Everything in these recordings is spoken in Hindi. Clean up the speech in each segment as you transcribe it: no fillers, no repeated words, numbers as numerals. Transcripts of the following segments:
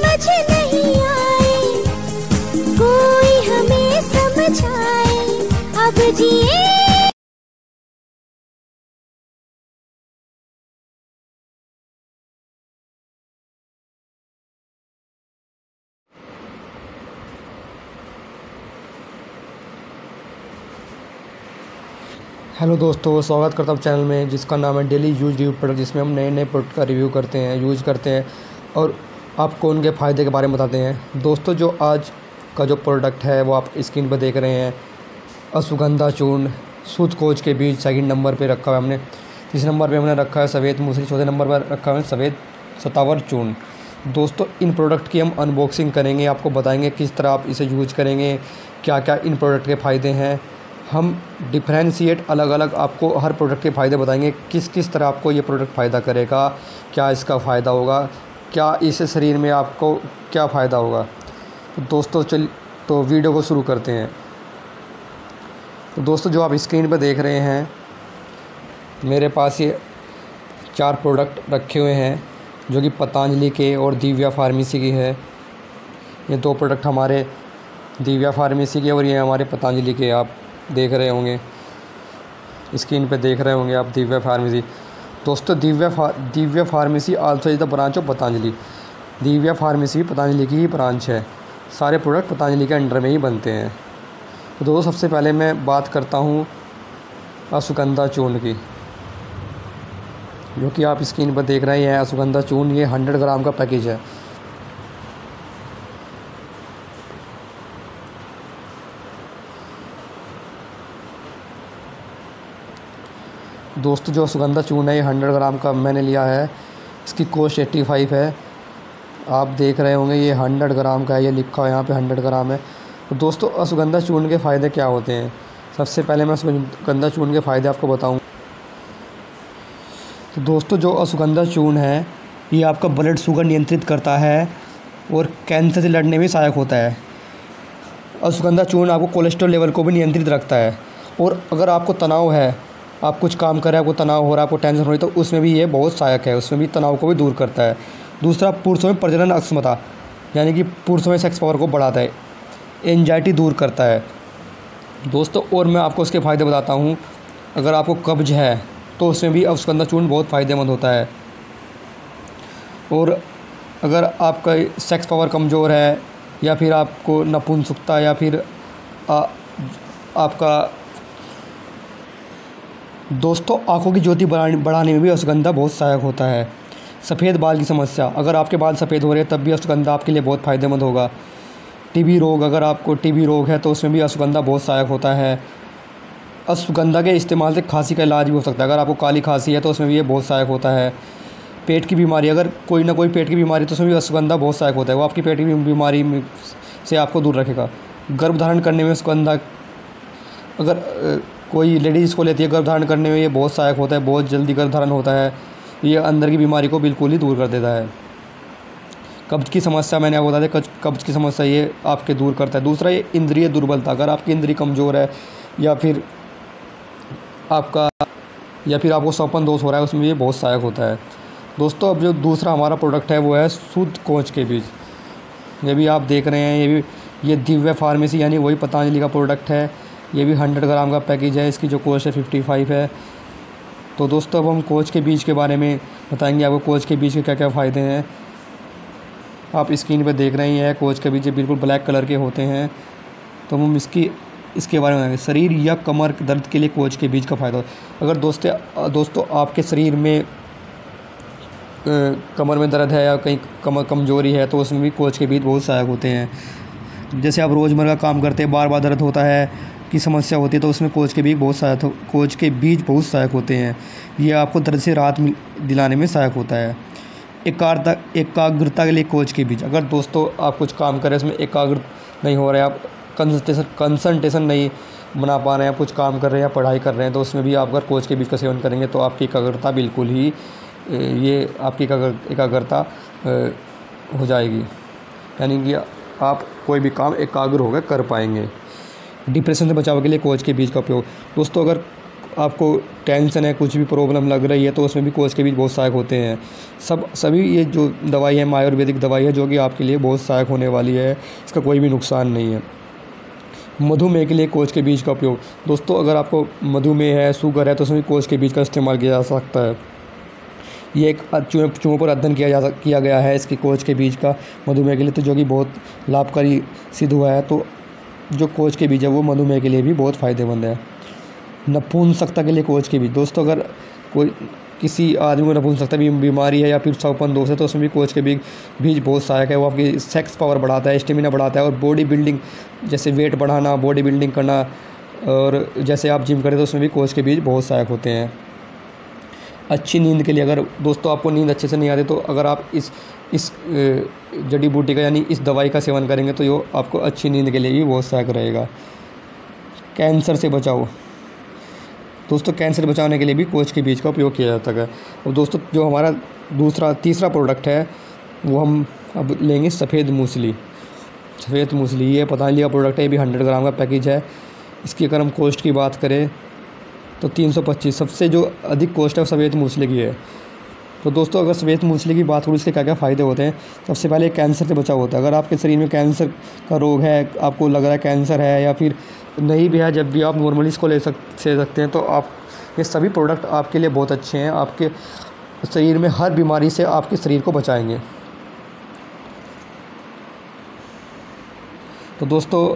हेलो दोस्तों, स्वागत करता हूँ चैनल में जिसका नाम है डेली यूज रिव्यू प्रोडक्ट, जिसमें हम नए नए प्रोडक्ट का रिव्यू करते हैं, यूज करते हैं और आपको उनके फ़ायदे के बारे में बताते हैं। दोस्तों, जो आज का जो प्रोडक्ट है वो आप स्क्रीन पर देख रहे हैं, अश्वगंधा चूर्ण शुद्ध कौंच के बीज सेकंड नंबर पे रखा है हमने। तीसरे नंबर पे हमने रखा है सफ़ेद मूसली, चौथे नंबर पर रखा है सफ़ेद सतावर चूर्ण। दोस्तों, इन प्रोडक्ट की हम अनबॉक्सिंग करेंगे, आपको बताएंगे किस तरह आप इसे यूज करेंगे, क्या क्या इन प्रोडक्ट के फ़ायदे हैं। हम डिफ्रेंशिएट अलग अलग आपको हर प्रोडक्ट के फ़ायदे बताएंगे, किस किस तरह आपको ये प्रोडक्ट फ़ायदा करेगा, क्या इसका फ़ायदा होगा, क्या इससे शरीर में आपको क्या फ़ायदा होगा। तो दोस्तों तो वीडियो को शुरू करते हैं। तो दोस्तों, जो आप स्क्रीन पर देख रहे हैं, मेरे पास ये 4 प्रोडक्ट रखे हुए हैं जो कि पतंजलि के और दिव्या फार्मेसी की है। ये 2 प्रोडक्ट हमारे दिव्या फार्मेसी के और ये हमारे पतंजलि के। आप देख रहे होंगे, स्क्रीन पे देख रहे होंगे आप दिव्या फार्मेसी। दोस्तों, Divya pharmacy also is the branch of Patanjali. Divya pharmacy Patanjali की ही ब्रांच है, सारे प्रोडक्ट पतंजलि के अंडर में ही बनते हैं। तो दोस्तों, सबसे पहले मैं बात करता हूँ अश्वगंधा चूर्ण की, जो कि आप स्क्रीन पर देख रहे हैं। अश्वगंधा चूर्ण ये 100 ग्राम का पैकेज है। दोस्तों, जो अश्वगंधा चूर्ण है ये 100 ग्राम का मैंने लिया है, इसकी कॉस्ट 85 है। आप देख रहे होंगे ये 100 ग्राम का है, ये लिखा है यहाँ पे 100 ग्राम है। तो दोस्तों, अश्वगंधा चूर्ण के फ़ायदे क्या होते हैं, सबसे पहले मैं अश्वगंधा चूर्ण के फ़ायदे आपको बताऊँ। तो दोस्तों, जो अश्वगंधा चूर्ण है ये आपका ब्लड शुगर नियंत्रित करता है और कैंसर से लड़ने में सहायक होता है। अश्वगंधा चूर्ण आपको कोलेस्ट्रॉल लेवल को भी नियंत्रित रखता है, और अगर आपको तनाव है, आप कुछ काम कर रहे हैं, आपको तनाव हो रहा है, आपको टेंशन हो रही है, तो उसमें भी ये बहुत सहायक है, उसमें भी तनाव को भी दूर करता है। दूसरा, पुरुषों में प्रजनन अक्षमता यानी कि पुरुषों में सेक्स पावर को बढ़ाता है, एंजाइटी दूर करता है। दोस्तों, और मैं आपको उसके फ़ायदे बताता हूँ। अगर आपको कब्ज है तो उसमें भी अश्वगंधा चूर्ण बहुत फ़ायदेमंद होता है। और अगर आपका सेक्स पावर कमज़ोर है, या फिर आपको नपुंसकता, या फिर आपका दोस्तों आँखों की ज्योति बढ़ाने में भी अश्वगंधा बहुत सहायक होता है। सफ़ेद बाल की समस्या, अगर आपके बाल सफ़ेद हो रहे हैं तब भी अश्वगंधा आपके लिए बहुत फ़ायदेमंद होगा। टीबी रोग, अगर आपको टीबी रोग है तो उसमें भी अश्वगंधा बहुत सहायक होता है। अश्वगंधा के इस्तेमाल से खांसी का इलाज भी हो सकता है, अगर आपको काली खांसी है तो उसमें भी ये बहुत सहायक होता है। पेट की बीमारी, अगर कोई ना कोई पेट की बीमारी तो उसमें भी अश्वगंधा बहुत सहायक होता है, वो आपकी पेट की बीमारी से आपको दूर रखेगा। गर्भ धारण करने में अश्वगंधा, अगर कोई लेडीज़ को लेती है गर्भ धारण करने में, ये बहुत सहायक होता है, बहुत जल्दी गर्भ धारण होता है, ये अंदर की बीमारी को बिल्कुल ही दूर कर देता है। कब्ज की समस्या मैंने आपको बता दी, कब्ज की समस्या ये आपके दूर करता है। दूसरा, ये इंद्रिय दुर्बलता, अगर आपकी इंद्रिय कमज़ोर है या फिर आपको सौपन दोष हो रहा है, उसमें ये बहुत सहायक होता है। दोस्तों, अब जो दूसरा हमारा प्रोडक्ट है वो है शुद्ध कौंच के बीज। ये भी आप देख रहे हैं, ये दिव्या फार्मेसी यानी वही पतंजलि का प्रोडक्ट है। ये भी 100 ग्राम का पैकेज है, इसकी जो कॉस्ट है 55 है। तो दोस्तों, अब हम कौंच के बीज के बारे में बताएंगे आपको, कौंच के बीज के क्या क्या फ़ायदे हैं। आप स्क्रीन पर देख रहे हैं कौंच के बीज बिल्कुल ब्लैक कलर के होते हैं। तो हम इसके बारे में बताएंगे। शरीर या कमर दर्द के लिए कौंच के बीज का फ़ायदा। अगर दोस्तों आपके शरीर में कमर में दर्द है या कहीं कमर कमज़ोरी है तो उसमें भी कौंच के बीज बहुत सहायक होते हैं। जैसे आप रोज़मर्रा काम करते हैं, बार बार दर्द होता है की समस्या होती है, तो उसमें कौंच के बीज बहुत सहायक होते हैं। ये आपको दर्द से राहत दिलाने में सहायक होता है। एकाग्रता के लिए कौंच के बीज। अगर दोस्तों आप कुछ काम करें, उसमें एकाग्र नहीं हो रहे, आप कंसंट्रेशन नहीं बना पा रहे हैं, कुछ काम कर रहे हैं, पढ़ाई कर रहे हैं, तो उसमें भी आप अगर कौंच के बीज का सेवन करेंगे तो आपकी एकाग्रता बिल्कुल ही एकाग्रता हो जाएगी, यानी कि आप कोई भी काम एकाग्र होकर कर पाएंगे। डिप्रेशन से बचाव के लिए कौंच के बीज का उपयोग। दोस्तों, अगर आपको टेंशन है, कुछ भी प्रॉब्लम लग रही है, तो उसमें भी कौंच के बीज बहुत सहायक होते हैं। सभी ये जो दवाई है आयुर्वेदिक दवाई है जो कि आपके लिए बहुत सहायक होने वाली है, इसका कोई भी नुकसान नहीं है। मधुमेह के लिए कौंच के बीज का उपयोग, दोस्तों अगर आपको मधुमेह है, शुगर है, तो उसमें कौंच के बीज का इस्तेमाल किया जा सकता है। ये एक चूहों पर अध्ययन किया गया है इसके कौंच के बीज का मधुमेह के लिए, तो जो कि बहुत लाभकारी सिद्ध हुआ है। तो जो कौंच के बीज है वो मधुमेह के लिए भी बहुत फ़ायदेमंद है। नपुंसकता के लिए कौंच के बीज, दोस्तों अगर कोई किसी आदमी को नपुंसकता बीमारी है या फिर सौपन दोष है, तो उसमें भी कौंच के बीज बहुत सहायक है। वो आपकी सेक्स पावर बढ़ाता है, स्टेमिना बढ़ाता है और बॉडी बिल्डिंग, जैसे वेट बढ़ाना, बॉडी बिल्डिंग करना, और जैसे आप जिम करें तो उसमें भी कौंच के बीज बहुत सहायक होते हैं। अच्छी नींद के लिए, अगर दोस्तों आपको नींद अच्छे से नहीं आती, तो अगर आप इस जड़ी बूटी का यानी इस दवाई का सेवन करेंगे तो ये आपको अच्छी नींद के लिए भी बहुत सहायक रहेगा। कैंसर से बचाव, दोस्तों कैंसर बचाने के लिए भी कौंच के बीज का उपयोग किया जाता है। और दोस्तों जो हमारा तीसरा प्रोडक्ट है वो हम अब लेंगे सफ़ेद मूसली। सफ़ेद मूसली ये पतंजलि का प्रोडक्ट है, ये भी 100 ग्राम का पैकेज है। इसकी अगर हम कॉस्ट की बात करें तो 325 सबसे जो अधिक कॉस्ट है सफ़ेद मूसली की है। तो दोस्तों अगर सफ़ेद मूसली की बात करूँ इसके क्या क्या फ़ायदे होते हैं, सबसे पहले कैंसर से बचाव होता है। अगर आपके शरीर में कैंसर का रोग है, आपको लग रहा है कैंसर है या फिर नहीं भी है, जब भी आप नॉर्मली इसको ले सकते हैं, तो आप ये सभी प्रोडक्ट आपके लिए बहुत अच्छे हैं। आपके शरीर में हर बीमारी से आपके शरीर को बचाएंगे। तो दोस्तों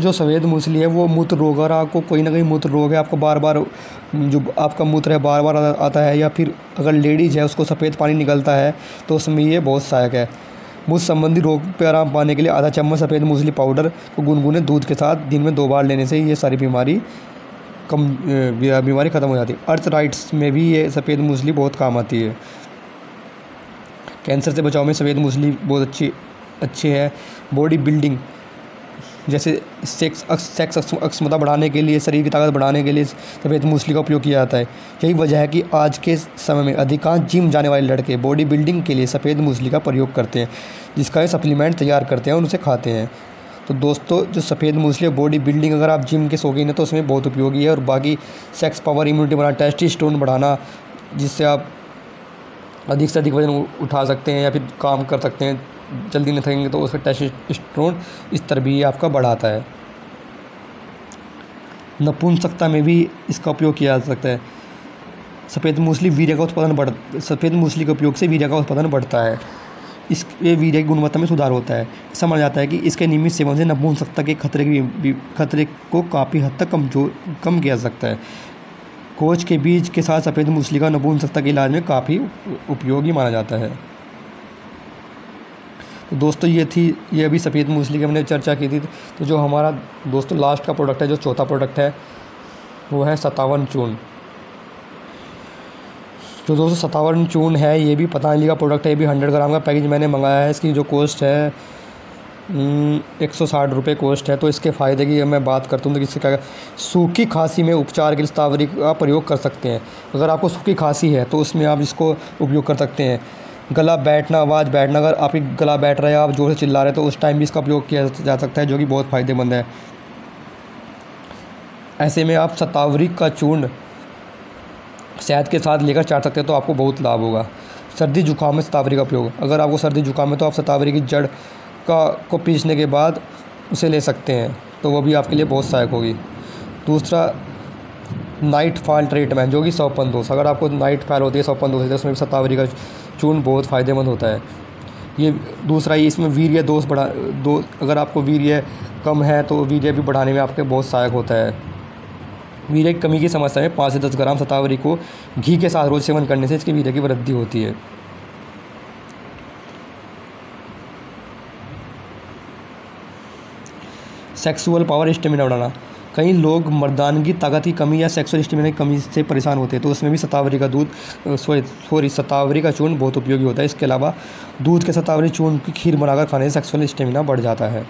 जो सफ़ेद मूसली है वो मूत्र रोग, अगर आपको कोई ना कोई मूत्र रोग है, आपको बार बार जो आपका मूत्र है बार बार आता है, या फिर अगर लेडीज़ है उसको सफ़ेद पानी निकलता है, तो उसमें ये बहुत सहायक है। मूत्र संबंधी रोग पर आराम पाने के लिए आधा चम्मच सफ़ेद मूसली पाउडर को गुनगुने दूध के साथ दिन में 2 बार लेने से ये सारी बीमारी ख़त्म हो जाती है। अर्थराइट्स में भी ये सफ़ेद मूसली बहुत काम आती है। कैंसर से बचाव में सफ़ेद मूसली बहुत अच्छी है। बॉडी बिल्डिंग, जैसे सेक्स अक्षमता बढ़ाने के लिए, शरीर की ताकत बढ़ाने के लिए सफ़ेद मूसली का उपयोग किया जाता है। यही वजह है कि आज के समय में अधिकांश जिम जाने वाले लड़के बॉडी बिल्डिंग के लिए सफ़ेद मूसली का प्रयोग करते हैं, जिसका ये सप्लीमेंट तैयार करते हैं और उसे खाते हैं। तो दोस्तों जो सफ़ेद मूसली बॉडी बिल्डिंग, अगर आप जिम के शौकीन हैं तो उसमें बहुत उपयोगी है। और बाकी सेक्स पावर, इम्यूनिटी बढ़ाना, टेस्टोस्टेरोन बढ़ाना, जिससे आप अधिक से अधिक वजन उठा सकते हैं या फिर काम कर सकते हैं, जल्दी नहीं थकेंगे, तो उसका टेस्टोस्टेरोन इस तरह भी आपका बढ़ाता है। नपुंसकता में भी इसका उपयोग किया जा सकता है। सफ़ेद मूसली के उपयोग से वीर्य का उत्पादन बढ़ता है। इसके वीर्य की गुणवत्ता में सुधार होता है। समझ आता है कि इसके नियमित सेवन से नपुंसकता के खतरे को काफ़ी हद तक कम किया जा सकता है। कौंच के बीज के साथ सफ़ेद मूसली का नपुंसकता के इलाज में काफ़ी उपयोगी माना जाता है। तो दोस्तों ये अभी सफ़ेद मूसली की हमने चर्चा की थी। तो जो हमारा दोस्तों लास्ट का प्रोडक्ट है, जो चौथा प्रोडक्ट है, वो है सतावर चूर्ण। जो दोस्तों सतावर चूर्ण है ये भी पतंजलि का प्रोडक्ट है। ये भी 100 ग्राम का पैकेज मैंने मंगाया है। इसकी जो कॉस्ट है 160 रुपये कॉस्ट है। तो इसके फ़ायदे की मैं बात करता हूँ तो इससे क्या, सूखी खांसी में उपचार के लिए शतावरी का प्रयोग कर सकते हैं। अगर आपको सूखी खांसी है तो उसमें आप इसको उपयोग कर सकते हैं। गला बैठना, आवाज़ बैठना, अगर आपकी गला बैठ रहा है, आप ज़ोर से चिल्ला रहे हैं, तो उस टाइम भी इसका उपयोग किया जा सकता है, जो कि बहुत फ़ायदेमंद है। ऐसे में आप शतावरी का चूर्ण शहद के साथ लेकर चाट सकते हैं, तो आपको बहुत लाभ होगा। सर्दी जुकाम में शतावरी का उपयोग, अगर आपको सर्दी जुकाम है तो आप शतावरी की जड़ को पीसने के बाद उसे ले सकते हैं, तो वो भी आपके लिए बहुत सहायक होगी। दूसरा नाइट फॉल ट्रीटमेंट, जो कि सौपन दोष, अगर आपको नाइट फॉल होती है, सौपन दोष होती है, उसमें भी शतावरी का चूर्ण बहुत फ़ायदेमंद होता है। ये दूसरा ही, इसमें वीर्य दोष अगर आपको वीर्य कम है तो वीर्य भी बढ़ाने में आपके बहुत सहायक होता है। वीर्य की कमी की समस्या में 5 से 10 ग्राम शतावरी को घी के साथ रोज़ सेवन करने से इसके वीर्य की वृद्धि होती है। सेक्सुअल पावर, स्टेमिना बढ़ाना, कई लोग मर्दानगी ताकत की कमी या सेक्सुअल स्टेमिना की कमी से परेशान होते हैं, तो उसमें भी शतावरी का चूर्ण बहुत उपयोगी होता है। इसके अलावा दूध के शतावरी चूर्ण की खीर बनाकर खाने से सेक्सुअल स्टेमिना बढ़ जाता है।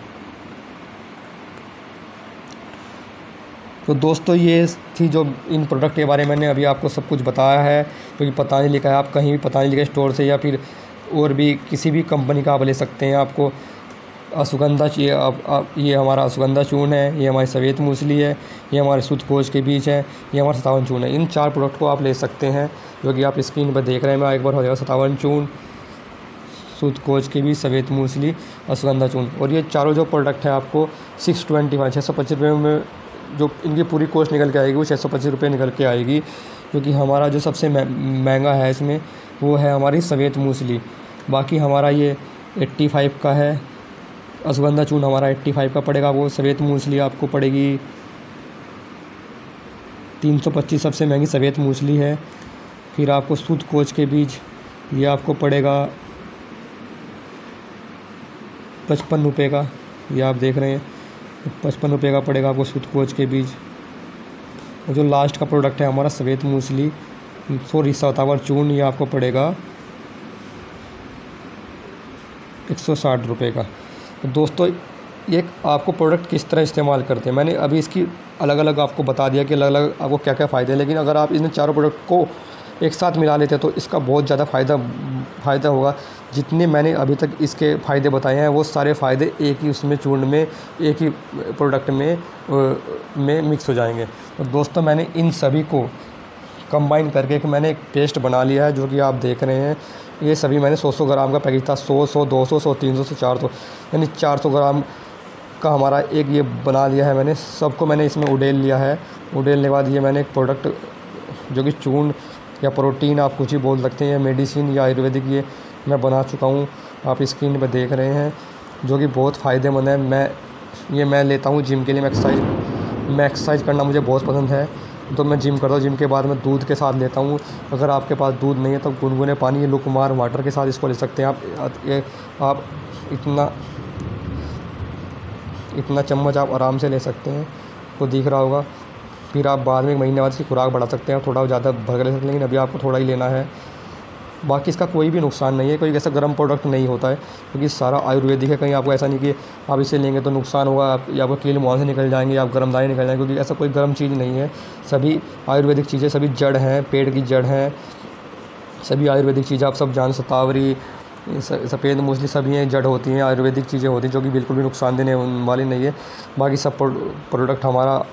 तो दोस्तों ये थी जो इन प्रोडक्ट के बारे में मैंने अभी आपको सब कुछ बताया है, क्योंकि पतंजलि का है। आप कहीं भी पतंजलि के स्टोर से या फिर और भी किसी भी कंपनी का आप ले सकते हैं। आपको अश्वगंधा, ये हमारा अश्वगंधा चूर्ण है, ये हमारी सफेद मूसली है, ये हमारे शुद्ध कौंच के बीज है, ये हमारा सतावर चूर्ण है। इन चार प्रोडक्ट को आप ले सकते हैं जो कि आप स्क्रीन पर देख रहे हैं। मैं एक बार हो जाएगा, सतावर चूर्ण, शुद्ध कौंच के बीज, सफेद मूसली, अश्वगंधा चूर्ण, और ये चारों जो प्रोडक्ट है आपको 625 में जो इनकी पूरी कॉस्ट निकल के आएगी वो 625 रुपये निकल के आएगी। क्योंकि हमारा जो सबसे महंगा है इसमें वो है हमारी सफेद मूसली। बाकी हमारा ये 85 का है, अश्वगंधा चूर्ण हमारा 85 का पड़ेगा, वो सफेद मूसली आपको पड़ेगी 325, सबसे महंगी सफेद मूसली है। फिर आपको शुद्ध कौंच के बीज, ये आपको पड़ेगा 55 रुपये का, ये आप देख रहे हैं 55 रुपये का पड़ेगा आपको शुद्ध कौंच के बीज। और जो लास्ट का प्रोडक्ट है हमारा सफेद मूसली, सॉरी सतावर चूर्ण, ये आपको पड़ेगा 160 रुपये का। दोस्तों, एक आपको प्रोडक्ट किस तरह इस्तेमाल करते हैं, मैंने अभी इसकी अलग अलग आपको बता दिया कि अलग अलग आपको क्या क्या फ़ायदे हैं। लेकिन अगर आप इन चारों प्रोडक्ट को एक साथ मिला लेते हैं तो इसका बहुत ज़्यादा फ़ायदा होगा। जितने मैंने अभी तक इसके फ़ायदे बताए हैं वो सारे फ़ायदे एक ही उसमें चूर्ण में, एक ही प्रोडक्ट में मिक्स हो जाएंगे। तो दोस्तों, मैंने इन सभी को कंबाइन करके मैंने एक पेस्ट बना लिया है जो कि आप देख रहे हैं। ये सभी मैंने 100-100 ग्राम का पैकेज था, 100, 100, 200, 100, 300, 100, 400, यानी 400 ग्राम का हमारा एक ये बना लिया है। मैंने सबको मैंने इसमें उडेल लिया है। उडेलने के बाद ये मैंने एक प्रोडक्ट जो कि चूर्ण या प्रोटीन आप कुछ ही बोल सकते हैं, मेडिसिन या आयुर्वेदिक, ये मैं बना चुका हूँ, आप स्क्रीन पर देख रहे हैं, जो कि बहुत फ़ायदेमंद है। मैं लेता हूँ जिम के लिए। मैं एक्सरसाइज करना मुझे बहुत पसंद है तो मैं जिम करता हूँ। जिम के बाद मैं दूध के साथ लेता हूँ। अगर आपके पास दूध नहीं है तो गुनगुने पानी या लूकमार वाटर के साथ इसको ले सकते हैं आप इतना चम्मच आप आराम से ले सकते हैं, तो दिख रहा होगा। फिर आप बाद में एक महीने बाद इसकी खुराक बढ़ा सकते हैं, थोड़ा ज़्यादा भर कर ले सकते हैं, लेकिन अभी आपको थोड़ा ही लेना है। बाकी इसका कोई भी नुकसान नहीं है, कोई ऐसा गर्म प्रोडक्ट नहीं होता है, क्योंकि सारा आयुर्वेदिक है। कहीं आपको ऐसा नहीं कि आप इसे लेंगे तो नुकसान होगा, आपको कील मुँह से निकल जाएंगे या आप गर्मदानी निकल जाएंगे, क्योंकि ऐसा कोई गर्म चीज़ नहीं है। सभी आयुर्वेदिक चीज़ें, सभी जड़ हैं, पेड़ की जड़ हैं, सभी आयुर्वेदिक चीज़ें आप सब जान, सतावरी, सफ़ेद मूसली, सभी हैं जड़ होती हैं, आयुर्वेदिक चीज़ें होती हैं जो कि बिल्कुल भी नुकसान देने वाली नहीं है। बाकी सब प्रोडक्ट हमारा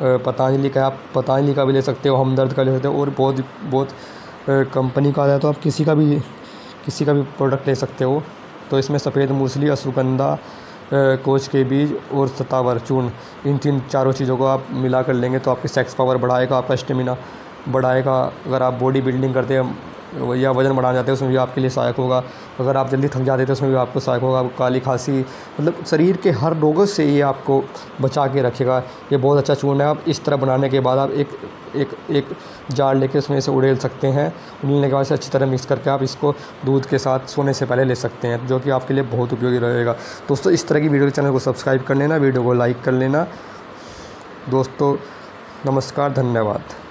पतंजलि का, आप पतंजलि का भी ले सकते हो, हमदर्द का ले सकते हो, और बहुत कंपनी का आता है, तो आप किसी का भी प्रोडक्ट ले सकते हो। तो इसमें सफ़ेद मूसली, अश्वगंधा, कौंच के बीज और सतावर चूर्ण, इन चारों चीज़ों को आप मिला कर लेंगे तो आपकी सेक्स पावर बढ़ाएगा, आपका स्टेमिना बढ़ाएगा। अगर आप बॉडी बिल्डिंग करते हैं या वज़न बढ़ाना चाहते हैं उसमें भी आपके लिए सहायक होगा। अगर आप जल्दी थक जाते हैं तो उसमें भी आपको सहायक होगा। काली खांसी, मतलब शरीर के हर रोगों से ये आपको बचा के रखेगा। ये बहुत अच्छा चूर्ण है। आप इस तरह बनाने के बाद आप एक जार लेके उसमें इसे उड़ेल सकते हैं। उड़ेलने के बाद इसे अच्छी तरह मिक्स करके आप इसको दूध के साथ सोने से पहले ले सकते हैं, जो कि आपके लिए बहुत उपयोगी रहेगा। दोस्तों, इस तरह की वीडियो के चैनल को सब्सक्राइब कर लेना, वीडियो को लाइक कर लेना। दोस्तों, नमस्कार, धन्यवाद।